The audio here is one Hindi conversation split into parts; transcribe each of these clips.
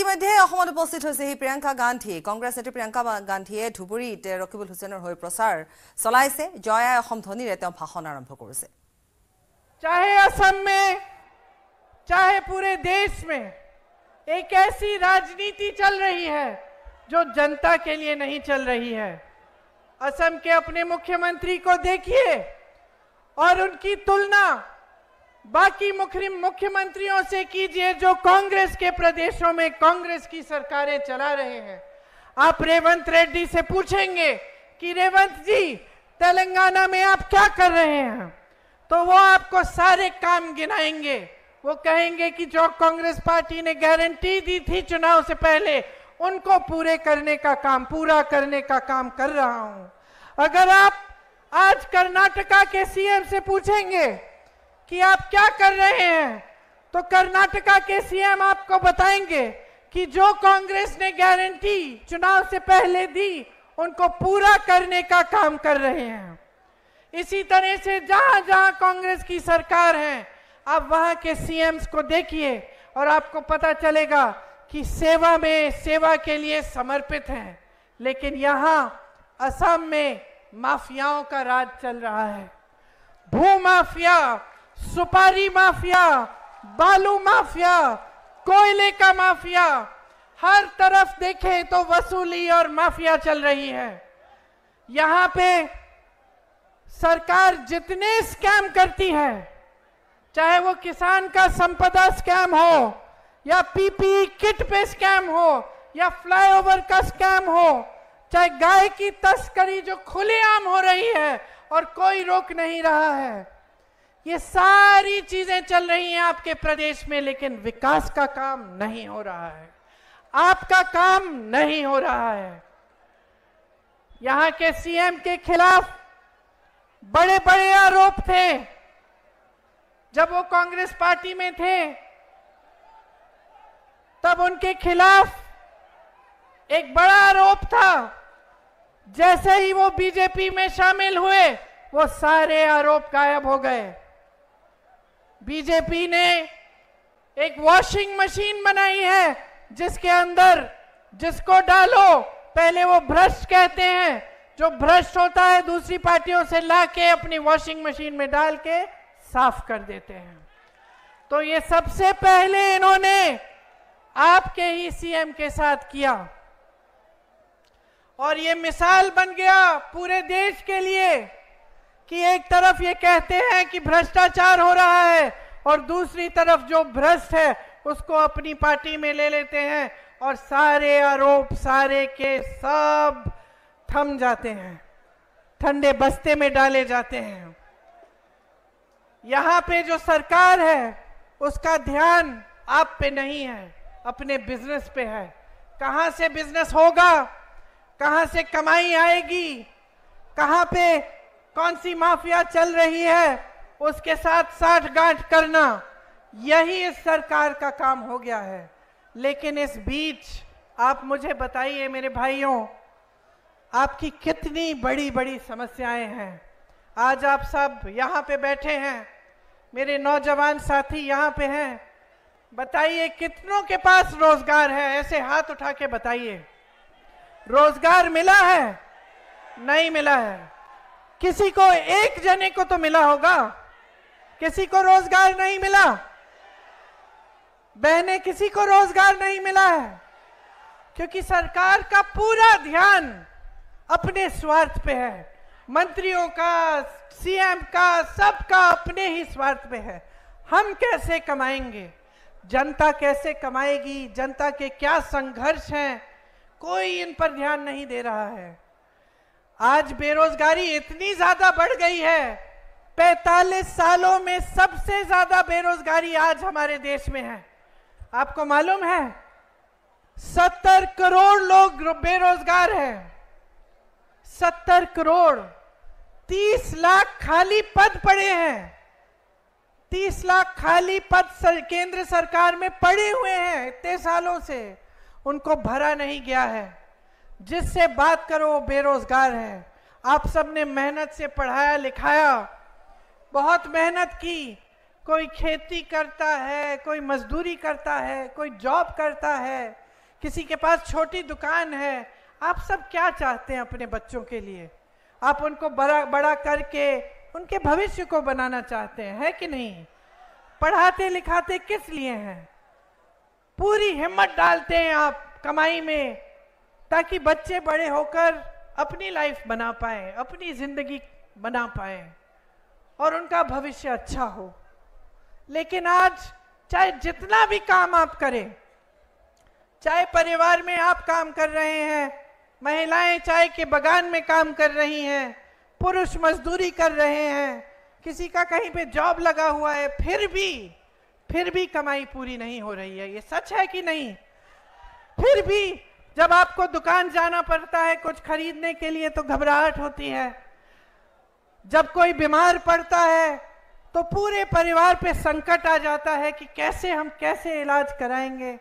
ইতিমধ্যে অসমত উপস্থিত হৈছে প্রিয়াঙ্কা গান্ধী। কংগ্রেস নেত্রী প্রিয়াঙ্কা গান্ধীয়ে ধুবুৰীত রকিবুল হুসেনৰ হৈ প্রচার চলাইছে। জয় আই অসম ধ্বনিৰে তেওঁ ভাষণ আৰম্ভ কৰিছে। चाहे असम में चाहे पूरे देश में एक ऐसी राजनीति चल रही है जो जनता के लिए नहीं चल रही है। असम के अपने मुख्यमंत्री को देखिए और उनकी तुलना बाकी मुख्यमंत्रियों से कीजिए जो कांग्रेस के प्रदेशों में कांग्रेस की सरकारें चला रहे हैं। आप रेवंत रेड्डी से पूछेंगे कि रेवंत जी तेलंगाना में आप क्या कर रहे हैं, तो वो आपको सारे काम गिनाएंगे। वो कहेंगे कि जो कांग्रेस पार्टी ने गारंटी दी थी चुनाव से पहले उनको पूरा करने का काम कर रहा हूं। अगर आप आज कर्नाटका के सीएम से पूछेंगे कि आप क्या कर रहे हैं, तो कर्नाटका के सीएम आपको बताएंगे कि जो कांग्रेस ने गारंटी चुनाव से पहले दी उनको पूरा करने का काम कर रहे हैं। इसी तरह से जहां जहां कांग्रेस की सरकार है आप वहां के सीएम्स को देखिए और आपको पता चलेगा कि सेवा में सेवा के लिए समर्पित हैं। लेकिन यहां असम में माफियाओं का राज चल रहा है। भू माफिया, सुपारी माफिया, बालू माफिया, कोयले का माफिया, हर तरफ देखें तो वसूली और माफिया चल रही है। यहाँ पे सरकार जितने स्कैम करती है, चाहे वो किसान का संपदा स्कैम हो या पीपीई किट पे स्कैम हो या फ्लाईओवर का स्कैम हो, चाहे गाय की तस्करी जो खुलेआम हो रही है और कोई रोक नहीं रहा है, ये सारी चीजें चल रही हैं आपके प्रदेश में। लेकिन विकास का काम नहीं हो रहा है, आपका काम नहीं हो रहा है। यहाँ के सीएम के खिलाफ बड़े बड़े आरोप थे जब वो कांग्रेस पार्टी में थे। तब उनके खिलाफ एक बड़ा आरोप था, जैसे ही वो बीजेपी में शामिल हुए वो सारे आरोप गायब हो गए। बीजेपी ने एक वॉशिंग मशीन बनाई है जिसके अंदर जिसको डालो पहले वो भ्रष्ट कहते हैं, जो भ्रष्ट होता है दूसरी पार्टियों से लाके अपनी वॉशिंग मशीन में डाल के साफ कर देते हैं। तो ये सबसे पहले इन्होंने आपके ही सीएम के साथ किया और ये मिसाल बन गया पूरे देश के लिए कि एक तरफ ये कहते हैं कि भ्रष्टाचार हो रहा है और दूसरी तरफ जो भ्रष्ट है उसको अपनी पार्टी में ले लेते हैं और सारे आरोप सारे के सब थम जाते हैं, ठंडे बस्ते में डाले जाते हैं। यहाँ पे जो सरकार है उसका ध्यान आप पे नहीं है, अपने बिजनेस पे है। कहाँ से बिजनेस होगा, कहाँ से कमाई आएगी, कहाँ पे कौन सी माफिया चल रही है उसके साथ साठगांठ करना, यही इस सरकार का काम हो गया है। लेकिन इस बीच आप मुझे बताइए मेरे भाइयों, आपकी कितनी बड़ी बड़ी समस्याएं हैं। आज आप सब यहाँ पे बैठे हैं, मेरे नौजवान साथी यहाँ पे हैं, बताइए कितनों के पास रोजगार है? ऐसे हाथ उठा के बताइए। रोजगार मिला है? नहीं मिला है। किसी को, एक जने को तो मिला होगा। किसी को रोजगार नहीं मिला। बहने, किसी को रोजगार नहीं मिला है क्योंकि सरकार का पूरा ध्यान अपने स्वार्थ पे है। मंत्रियों का, सीएम का, सबका अपने ही स्वार्थ पे है। हम कैसे कमाएंगे, जनता कैसे कमाएगी, जनता के क्या संघर्ष हैं, कोई इन पर ध्यान नहीं दे रहा है। आज बेरोजगारी इतनी ज्यादा बढ़ गई है, 45 सालों में सबसे ज्यादा बेरोजगारी आज हमारे देश में है। आपको मालूम है 70 करोड़ लोग बेरोजगार हैं। 70 करोड़, 30 लाख खाली पद पड़े हैं। 30 लाख खाली पद केंद्र सरकार में पड़े हुए हैं, इतने सालों से उनको भरा नहीं गया है। जिससे बात करो वो बेरोजगार है। आप सबने मेहनत से पढ़ाया लिखाया, बहुत मेहनत की, कोई खेती करता है, कोई मजदूरी करता है, कोई जॉब करता है, किसी के पास छोटी दुकान है, आप सब क्या चाहते हैं अपने बच्चों के लिए? आप उनको बड़ा बड़ा करके उनके भविष्य को बनाना चाहते हैं, है कि नहीं? पढ़ाते लिखाते किस लिए हैं? पूरी हिम्मत डालते हैं आप कमाई में ताकि बच्चे बड़े होकर अपनी लाइफ बना पाए, अपनी जिंदगी बना पाए और उनका भविष्य अच्छा हो। लेकिन आज चाहे जितना भी काम आप करें, चाहे परिवार में आप काम कर रहे हैं, महिलाएं चाय के बागान में काम कर रही हैं, पुरुष मजदूरी कर रहे हैं, किसी का कहीं पे जॉब लगा हुआ है, फिर भी कमाई पूरी नहीं हो रही है। ये सच है कि नहीं? फिर भी जब आपको दुकान जाना पड़ता है कुछ खरीदने के लिए तो घबराहट होती है। जब कोई बीमार पड़ता है तो पूरे परिवार पे संकट आ जाता है कि कैसे इलाज कराएंगे।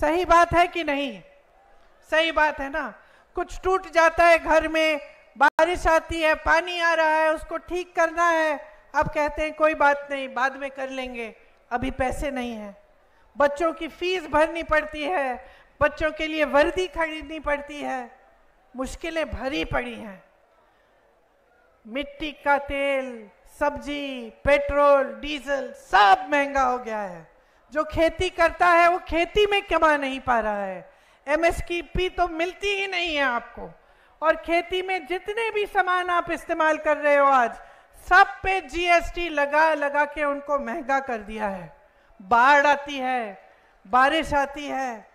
सही बात है कि नहीं? सही बात है ना। कुछ टूट जाता है घर में, बारिश आती है, पानी आ रहा है, उसको ठीक करना है, आप कहते हैं कोई बात नहीं, बाद में कर लेंगे, अभी पैसे नहीं है। बच्चों की फीस भरनी पड़ती है, बच्चों के लिए वर्दी खरीदनी पड़ती है, मुश्किलें भरी पड़ी हैं। मिट्टी का तेल, सब्जी, पेट्रोल, डीजल सब महंगा हो गया है। जो खेती करता है वो खेती में कमा नहीं पा रहा है, MSP तो मिलती ही नहीं है आपको, और खेती में जितने भी सामान आप इस्तेमाल कर रहे हो आज सब पे GST लगा के उनको महंगा कर दिया है। बाढ़ आती है, बारिश आती है,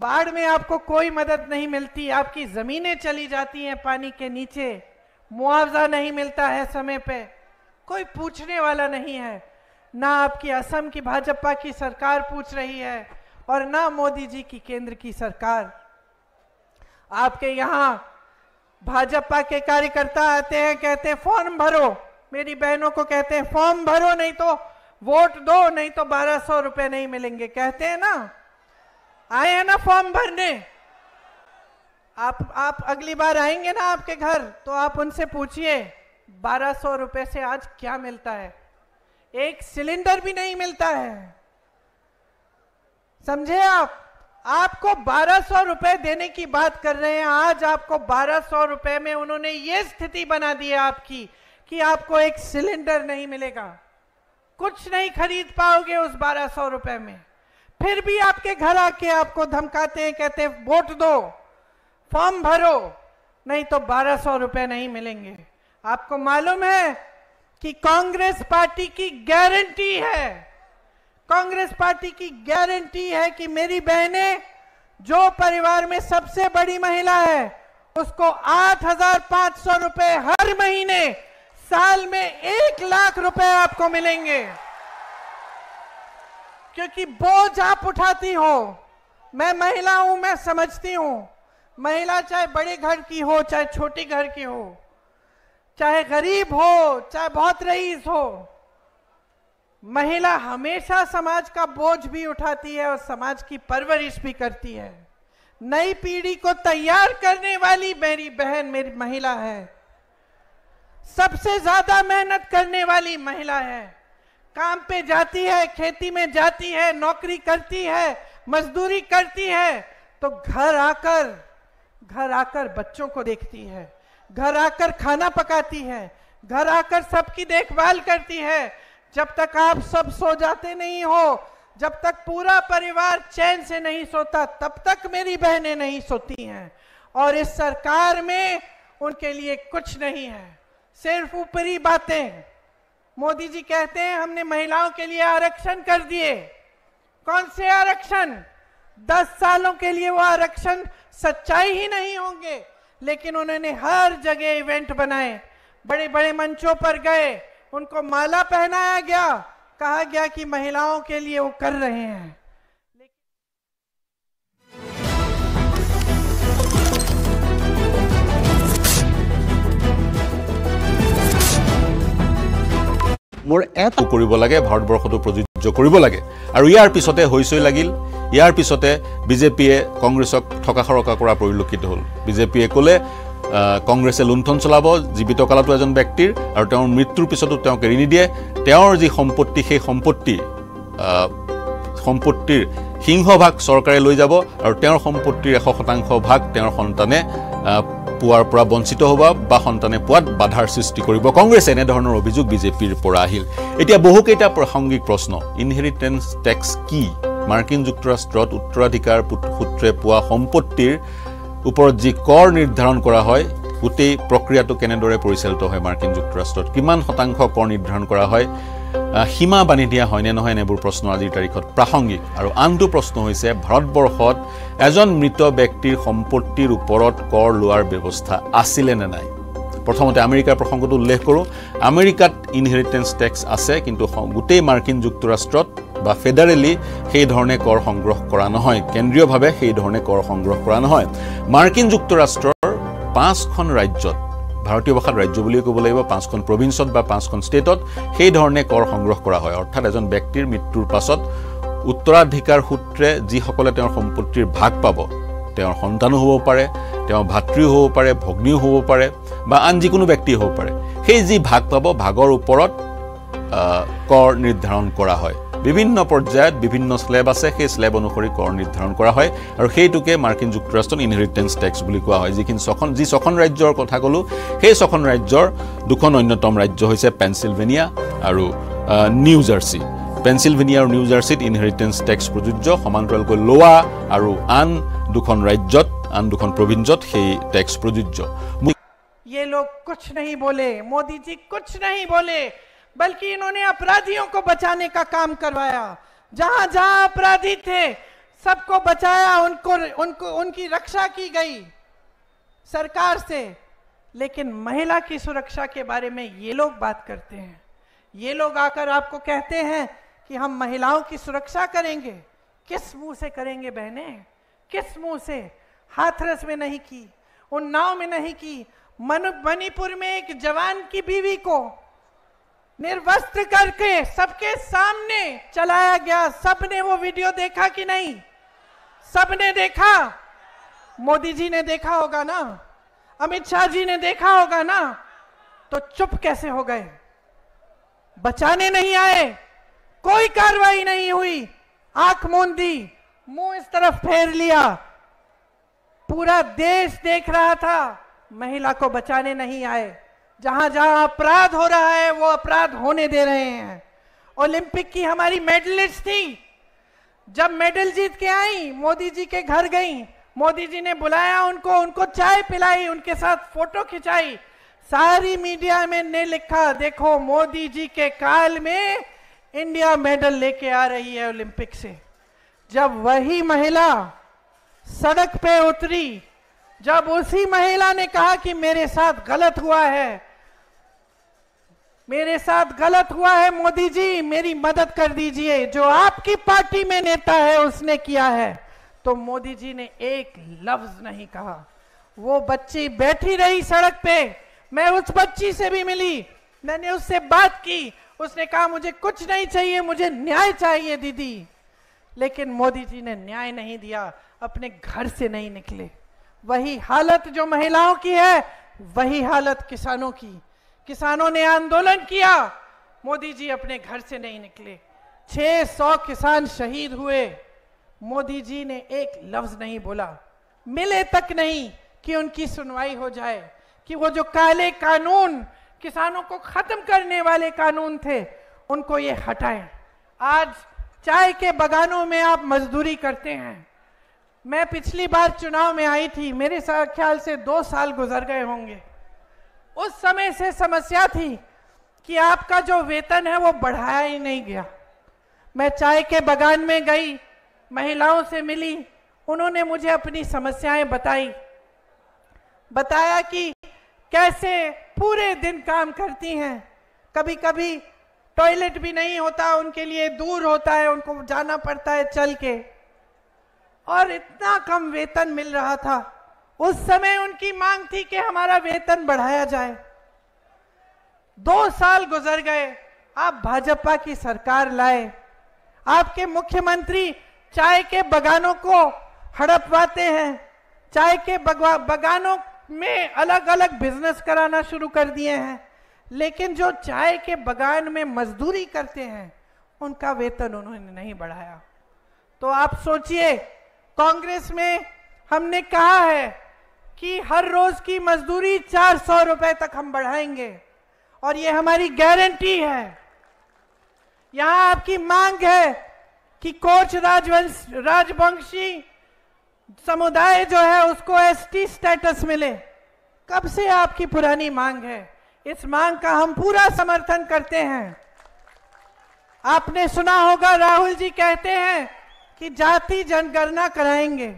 बाढ़ में आपको कोई मदद नहीं मिलती, आपकी ज़मीनें चली जाती हैं पानी के नीचे, मुआवजा नहीं मिलता है समय पे, कोई पूछने वाला नहीं है। ना आपकी असम की भाजपा की सरकार पूछ रही है और ना मोदी जी की केंद्र की सरकार। आपके यहाँ भाजपा के कार्यकर्ता आते हैं, कहते हैं फॉर्म भरो, मेरी बहनों को कहते हैं फॉर्म भरो नहीं तो वोट दो, नहीं तो 1200 रुपये नहीं मिलेंगे, कहते हैं ना। आए हैं ना फॉर्म भरने? आप अगली बार आएंगे ना आपके घर तो आप उनसे पूछिए 1200 रुपये से आज क्या मिलता है? एक सिलेंडर भी नहीं मिलता है, समझे आप? आपको 1200 रुपये देने की बात कर रहे हैं, आज आपको 1200 रुपये में उन्होंने ये स्थिति बना दी है आपकी कि आपको एक सिलेंडर नहीं मिलेगा, कुछ नहीं खरीद पाओगे उस 1200 रुपये में। फिर भी आपके घर आके आपको धमकाते हैं, कहते हैं वोट दो, फॉर्म भरो, नहीं तो 1200 रुपये नहीं मिलेंगे। आपको मालूम है कि कांग्रेस पार्टी की गारंटी है, कांग्रेस पार्टी की गारंटी है कि मेरी बहनें, जो परिवार में सबसे बड़ी महिला है, उसको 8500 रुपये हर महीने, साल में 1 लाख रुपए आपको मिलेंगे। क्योंकि बोझ आप उठाती हो। मैं महिला हूं, मैं समझती हूं, महिला चाहे बड़े घर की हो, चाहे छोटे घर की हो, चाहे गरीब हो, चाहे बहुत रईस हो, महिला हमेशा समाज का बोझ भी उठाती है और समाज की परवरिश भी करती है। नई पीढ़ी को तैयार करने वाली मेरी बहन, मेरी महिला है, सबसे ज्यादा मेहनत करने वाली महिला है, काम पे जाती है, खेती में जाती है, नौकरी करती है, मजदूरी करती है, तो घर आकर बच्चों को देखती है, घर आकर खाना पकाती है, घर आकर सबकी देखभाल करती है। जब तक आप सब सो जाते नहीं हो, जब तक पूरा परिवार चैन से नहीं सोता, तब तक मेरी बहनें नहीं सोती हैं। और इस सरकार में उनके लिए कुछ नहीं है, सिर्फ ऊपरी बातें। मोदी जी कहते हैं हमने महिलाओं के लिए आरक्षण कर दिए। कौन से आरक्षण? 10 सालों के लिए वो आरक्षण सच्चाई ही नहीं होंगे। लेकिन उन्होंने हर जगह इवेंट बनाए, बड़े बड़े मंचों पर गए, उनको माला पहनाया गया, कहा गया कि महिलाओं के लिए वो कर रहे हैं। मोर एतो करिब लागे, भारतवर्षतो प्रयोज्य करिब लागे। आरु यार पिछते होइसय लागिल, यार पिछते बीजेपीए कांग्रेसक ठकाखरका करा परिलक्षित हल। बीजेपीए कले कांग्रेसे लुंठन चलाब जीवित कालतो एजन व्यक्तिर आरु तेर मृत्युर पिछतो तेक ऋणी दिए, तेर जी सम्पत्ति, सेई सम्पत्तिर सिंहभाग सरकारे लै যাব और तेर सम्पत्तिर 100% भाग तेर सन्ताने पुआर पुरा वंचित होबा बा सन्ताने पुआत बाधार सृष्टि करिबो। कांग्रेस एने धৰণৰ অভিযোগ বিজেপিৰ পৰা আহিল। এতিয়া বহুকেইটা প্ৰাসংগিক প্ৰশ্ন। ইনহেৰিটেন্স টেক্স কি? মার্কিন যুক্তৰাষ্ট্ৰত উত্তৰাধিকাৰ সূত্ৰে পোৱা সম্পত্তিৰ ওপৰত যি কৰ নিৰ্ধাৰণ কৰা হয় গোটেই প্ৰক্ৰিয়াটো কেনেদৰে পৰিচালিত হয়? মার্কিন যুক্তৰাষ্ট্ৰত কিমান শতাংশ কৰ নিৰ্ধাৰণ কৰা হয়? सीमा बांधि दिया है नहय एनेबुर प्रश्न आजिर तारिखत प्रासंगिक। और आन प्रश्न होइसे भारतवर्षत एजन मृत व्यक्तिर सम्पत्तिर उपरत कर लोৱাৰ व्यवस्था आसिले ने नाई। प्रथमते अमेरिकार प्रसंगत उल्लेख करूँ। अमेरिकात इनहेरिटेन्स टैक्स आसे किन्तु गोटेई मार्किन जुक्तराष्ट्रत बा फेडारेली सेई धरणे कर संग्रह करा नहय, केन्द्रीय भावे सेई धरणे कर संग्रह करा नहय। मार्किन जुक्तराष्ट्रर 5খন राज्यत भारतीय भाषा राज्य बुलिए कब लगे 5খন प्रभिन्सत बा 5খন स्टेटत सेई धरणे कर संग्रह करा हय। अर्थात एजन व्यक्तिर मृत्युर पाছত उत्तराधिकार सूत्रे जी सकले तेर सम्पत्तिर भाग पाब तेर सन्तानो होबो पारे, तेर भातृ होबो पारे, भग्नीओ होबो पारे बा आन जिकोनो व्यक्ति होबो पारे। सेई जी भाग पाब भागर उपरत कर निर्धारण करा हय। विभिन्न पर्यायत विभिन्न स्लेब आछे, सेई स्लेब अनुसरी कर निर्धारण करा हय और सेइटुके मार्किन जुक्तराष्ट्र इनहेरिटेन्स टैक्स बुली कोवा हय। जी 6খন राज्यर कथा कलो, सेई 6খন राज्यर 2খন अन्यतम राज्य होइसे पेन्सिलभेनिया और निउ जार्सी। पेन्सिलभेनिया और निउ जार्सीत इनहेरिटेन्स टैक्स प्रযোज्य। समान्तरालকৈ लोआ और आन 2খন राज्यत आन 2খন प्रोभिन्सत सेई टैक्स प्रযোज्य। ये लोग कुछ नहीं बोले, मोदी जी कुछ नहीं बोले, बल्कि इन्होंने अपराधियों को बचाने का काम करवाया। जहां जहां अपराधी थे सबको बचाया, उनको उनकी रक्षा की गई सरकार से। लेकिन महिला की सुरक्षा के बारे में ये लोग बात करते हैं। ये लोग आकर आपको कहते हैं कि हम महिलाओं की सुरक्षा करेंगे। किस मुंह से करेंगे बहने, किस मुंह से? हाथरस में नहीं की, उन्नाव में नहीं की, मणिपुर में एक जवान की बीवी को निर्वस्त्र करके सबके सामने चलाया गया। सबने वो वीडियो देखा कि नहीं? सबने देखा। मोदी जी ने देखा होगा ना, अमित शाह जी ने देखा होगा ना, तो चुप कैसे हो गए? बचाने नहीं आए, कोई कार्रवाई नहीं हुई, आंख मूंद दी, मुंह इस तरफ फेर लिया। पूरा देश देख रहा था, महिला को बचाने नहीं आए। जहां जहां अपराध हो रहा है वो अपराध होने दे रहे हैं। ओलंपिक की हमारी मेडलिस्ट थी, जब मेडल जीत के आई मोदी जी के घर गई, मोदी जी ने बुलाया उनको, उनको चाय पिलाई, उनके साथ फोटो खिंचाई। सारी मीडिया में ने लिखा, देखो मोदी जी के काल में इंडिया मेडल लेके आ रही है ओलंपिक से। जब वही महिला सड़क पे उतरी, जब उसी महिला ने कहा कि मेरे साथ गलत हुआ है, मेरे साथ गलत हुआ है मोदी जी, मेरी मदद कर दीजिए, जो आपकी पार्टी में नेता है उसने किया है, तो मोदी जी ने एक लफ्ज नहीं कहा। वो बच्ची बैठी रही सड़क पे। मैं उस बच्ची से भी मिली, मैंने उससे बात की, उसने कहा मुझे कुछ नहीं चाहिए, मुझे न्याय चाहिए दीदी। लेकिन मोदी जी ने न्याय नहीं दिया, अपने घर से नहीं निकले। वही हालत जो महिलाओं की है, वही हालत किसानों की। किसानों ने आंदोलन किया, मोदी जी अपने घर से नहीं निकले। 600 किसान शहीद हुए, मोदी जी ने एक लफ्ज नहीं बोला, मिले तक नहीं कि उनकी सुनवाई हो जाए, कि वो जो काले कानून किसानों को खत्म करने वाले कानून थे उनको ये हटाएं। आज चाय के बगानों में आप मजदूरी करते हैं। मैं पिछली बार चुनाव में आई थी, मेरे ख्याल से 2 साल गुजर गए होंगे। उस समय से समस्या थी कि आपका जो वेतन है वो बढ़ाया ही नहीं गया। मैं चाय के बगान में गई, महिलाओं से मिली, उन्होंने मुझे अपनी समस्याएं बताई, बताया कि कैसे पूरे दिन काम करती हैं, कभी कभी टॉयलेट भी नहीं होता उनके लिए, दूर होता है, उनको जाना पड़ता है चल के, और इतना कम वेतन मिल रहा था। उस समय उनकी मांग थी कि हमारा वेतन बढ़ाया जाए। 2 साल गुजर गए, आप भाजपा की सरकार लाए, आपके मुख्यमंत्री चाय के बगानों को हड़पवाते हैं, चाय के बगानों में अलग अलग बिजनेस कराना शुरू कर दिए हैं, लेकिन जो चाय के बगान में मजदूरी करते हैं उनका वेतन उन्होंने नहीं बढ़ाया। तो आप सोचिए, कांग्रेस में हमने कहा है कि हर रोज की मजदूरी 400 रुपए तक हम बढ़ाएंगे और ये हमारी गारंटी है। यहाँ आपकी मांग है कि कोच राजवंशी समुदाय जो है उसको एसटी स्टेटस मिले। कब से आपकी पुरानी मांग है, इस मांग का हम पूरा समर्थन करते हैं। आपने सुना होगा राहुल जी कहते हैं कि जाति जनगणना कराएंगे।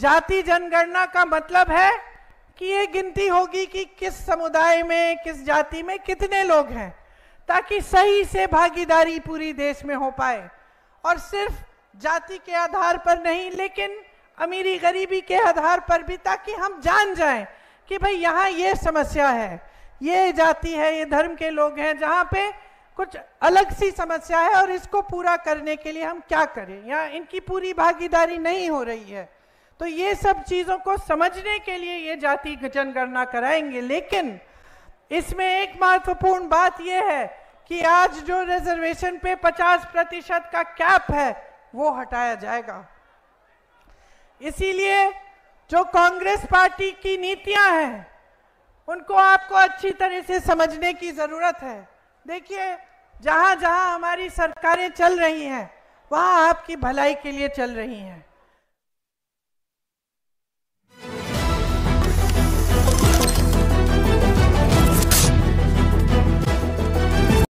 जाति जनगणना का मतलब है कि ये गिनती होगी कि किस समुदाय में, किस जाति में कितने लोग हैं, ताकि सही से भागीदारी पूरी देश में हो पाए और सिर्फ जाति के आधार पर नहीं, लेकिन अमीरी गरीबी के आधार पर भी, ताकि हम जान जाएं कि भाई यहाँ ये समस्या है, ये जाति है, ये धर्म के लोग हैं, जहाँ पे कुछ अलग सी समस्या है और इसको पूरा करने के लिए हम क्या करें, यहाँ इनकी पूरी भागीदारी नहीं हो रही है। तो ये सब चीज़ों को समझने के लिए ये जाति जनगणना कराएंगे। लेकिन इसमें एक महत्वपूर्ण बात ये है कि आज जो रिजर्वेशन पे 50% का कैप है वो हटाया जाएगा। इसीलिए जो कांग्रेस पार्टी की नीतियां हैं उनको आपको अच्छी तरह से समझने की ज़रूरत है। देखिए, जहाँ जहाँ हमारी सरकारें चल रही हैं वहाँ आपकी भलाई के लिए चल रही हैं।